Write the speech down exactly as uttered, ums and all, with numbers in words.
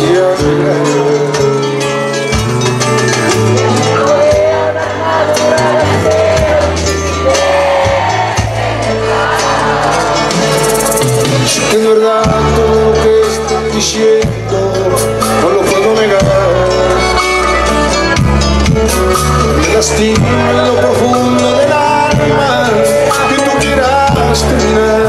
Es verdad todo lo que estoy diciendo, no lo puedo negar. Me lastima en lo profundo del alma que tú quieras terminar.